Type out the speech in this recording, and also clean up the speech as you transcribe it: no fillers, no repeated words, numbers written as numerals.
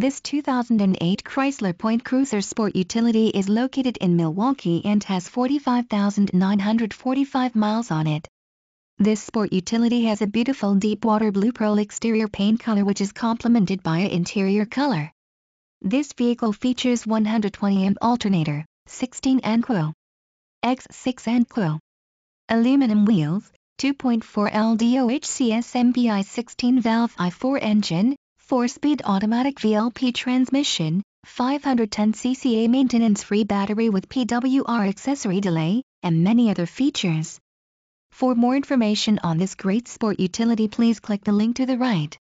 This 2008 Chrysler PT Cruiser Sport Utility is located in Milwaukee and has 45,945 miles on it. This sport utility has a beautiful deep water blue pearl exterior paint color, which is complemented by an interior color. This vehicle features 120 amp alternator, 16 ANQO x 6 ANQO, aluminum wheels, 2.4 LDOHCS MPI 16-valve I4 engine, 4-speed automatic VLP transmission, 510 cca maintenance-free battery with PWR accessory delay, and many other features. For more information on this great sport utility, please click the link to the right.